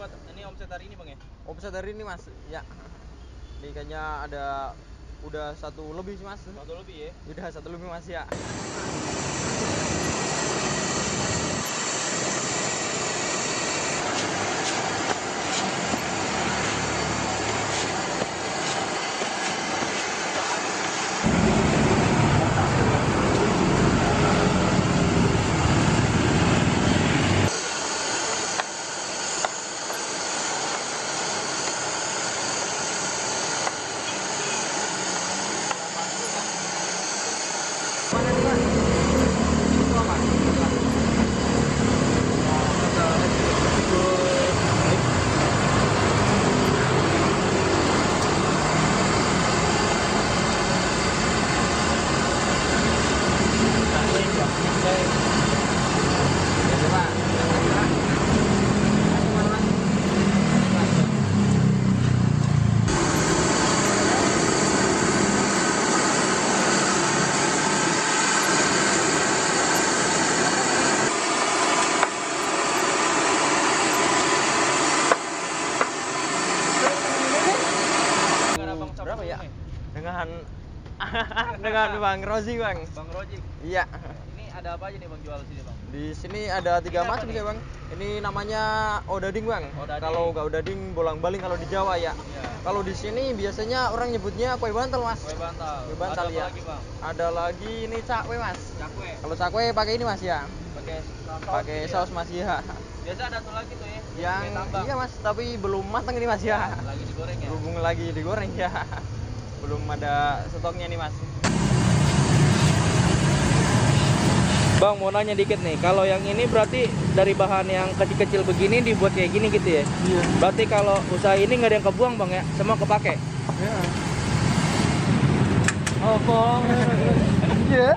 buat ini omset hari ini Bang ya? Omset hari ini Mas, ya. Ini kayaknya ada udah satu lebih sih Mas. Satu lebih ya? Udah satu lebih Mas ya. Berapa ya? Dengan Bang Roji, Bang. Bang Roji. Iya. Ini ada apa aja nih Bang jual sini, Bang? Di sini ada tiga macam ya, Bang. Ini namanya odading, Bang. Kalau enggak odading, bolang-baling kalau di Jawa ya. Iya. Kalau di sini biasanya orang nyebutnya kue bantal, Mas. Kue bantal. Kue bantal ada ya. Lagi, Bang? Ada lagi ini cakwe, Mas. Cakwe. Kalau cakwe pakai ini, Mas ya. Pakai saus, Mas ya. Biasa ada tuh lagi tuh ya. Yang iya Mas, tapi belum matang ini Mas ya. Lagi digoreng ya. Berhubung lagi digoreng ya. Belum ada stoknya nih Mas. Bang, mau nanya dikit nih. Kalau yang ini berarti dari bahan yang kecil-kecil begini dibuat kayak gini gitu ya? Iya. Berarti kalau usaha ini nggak ada yang kebuang Bang ya? Semua kepake? Iya. Oh, Bang. Iya.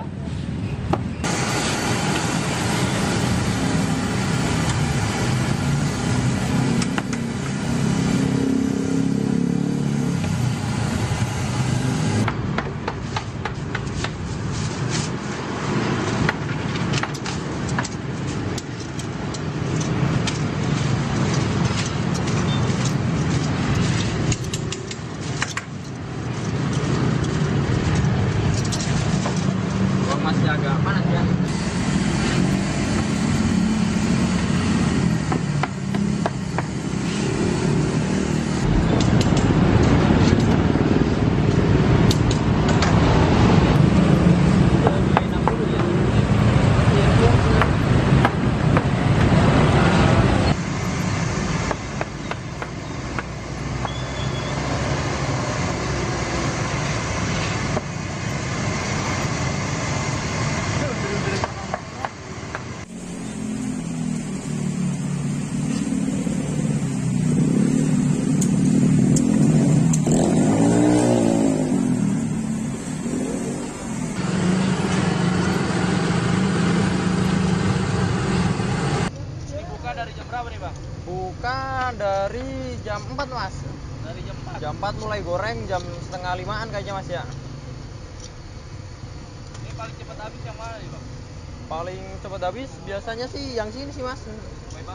Dari jam 4 Mas. Dari jam 4. Jam 4 mulai goreng, jam setengah 5-an kayaknya Mas ya. Ini paling cepat habis yang mana nih Bang? Paling cepat habis biasanya sih yang sini sih Mas.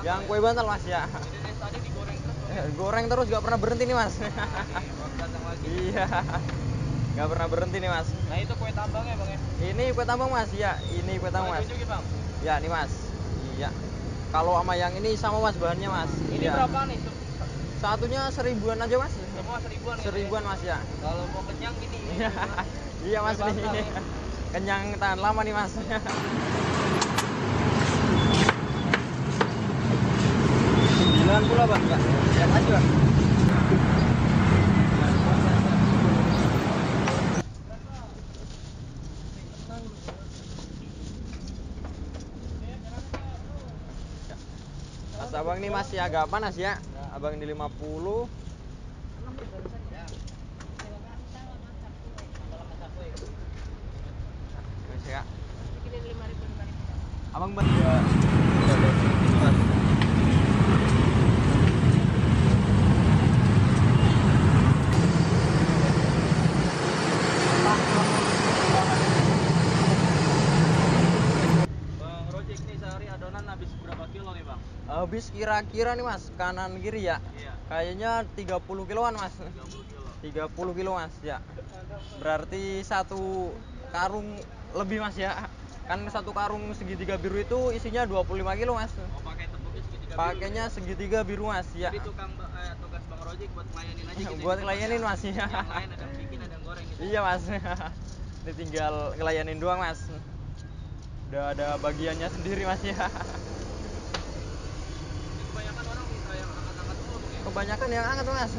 Yang kue bantal Mas ya. Jadi dari tadi digoreng terus Bang. Goreng terus gak pernah berhenti nih Mas. Iya. Gak pernah berhenti nih Mas. Nah itu kue tambang ya Bang ya? Ini kue tambang Mas ya. Ini kue tambang Mas. Ya nih Mas. Iya. Kalau sama yang ini sama Mas bahannya Mas. Ini ya. Berapa nih? Satunya seribuan aja Mas. Semua seribuan. Seribuan ya? Mas ya. Kalau mau kenyang gini. Ya. Iya Mas ini. Kenyang tahan lama nih Mas. Sembilan pula Bang ya. Lihat aja Bang. Abang ini masih agak panas ya. Abang di 50. Ya. Abang habis kira-kira nih mas, kanan kiri ya. Iya. Kayaknya 30 kiloan mas. 30 kilo mas ya. Berarti satu karung lebih mas ya. Kan satu karung segitiga biru itu isinya 25 kilo mas. Oh, pakai tepungnya segitiga biru. Pakainya ya? Segitiga biru mas ya. Jadi tukang tugas Bang Roji buat ngelayanin aja gitu. Buat ngelayanin mas ya. Yang lain ada bikin, ada goreng gitu. Iya mas. Ini tinggal ngelayanin doang mas. Udah ada bagiannya sendiri mas ya. Kebanyakan orang bisa yang angkat-angkat dulu ya. Kebanyakan yang angkat mas.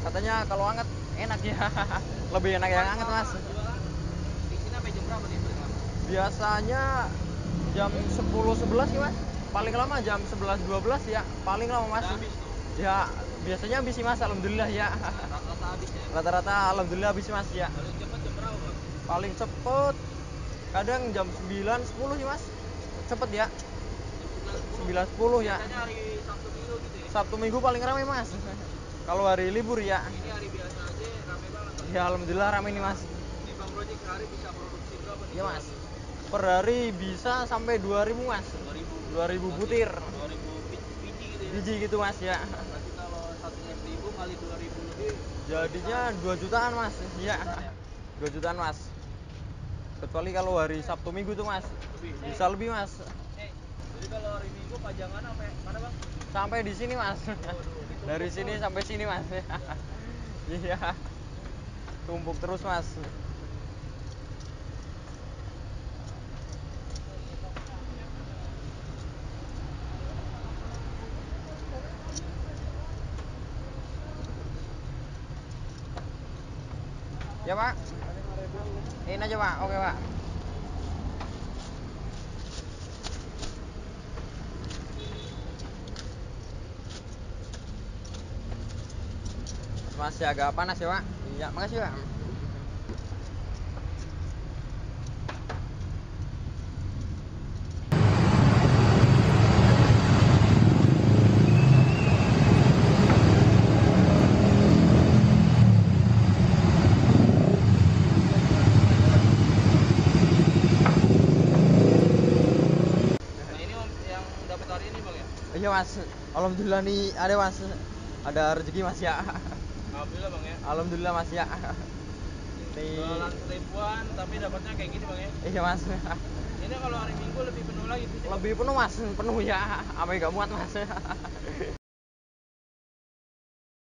Katanya kalau angkat enak ya. Lebih enak yang angkat mas. Di sini sampai jam berapa nih? Biasanya jam 10-11 ya mas. Paling lama jam 11-12 ya. Paling lama mas. Ya biasanya habis mas, alhamdulillah ya. Rata-rata habis ya. Rata-rata alhamdulillah habis mas ya. Paling cepet jam berapa? Paling cepet kadang jam 9-10 sih mas, cepet ya. 9-10 ya. Biasanya hari Sabtu Minggu gitu ya. Sabtu Minggu paling ramai mas. Kalau hari libur ya. Ini hari biasa aja ramai banget. Kan? Ya alhamdulillah ramai nih mas. Ini Bang Roji per hari bisa produksi berapa? Iya mas. Per hari bisa sampai 2000 mas. 2000 butir. 2000 biji gitu ya. Biji gitu mas ya. Berarti kalau 100.000 kali 2000 lebih. Jadinya 2 jutaan mas. Iya. 2 jutaan mas. Kecuali kalau hari Sabtu Minggu tuh mas, bisa lebih mas. Jadi kalau hari Minggu pajangan sampai mana bang? Sampai di sini mas. Dari sini sampai sini mas. Iya. Tumpuk terus mas. Ya pak. Ini aja pak, oke pak. Masih agak panas ya pak. Iya, makasih pak. Iya mas, alhamdulillah nih ada mas, ada rezeki mas ya. Alhamdulillah bang ya. Alhamdulillah mas ya. Jualan seribuan tapi dapatnya kayak gini bang ya. Iya mas. Ini kalau hari Minggu lebih penuh lagi. Lebih penuh mas, penuh ya, sampai gak muat mas.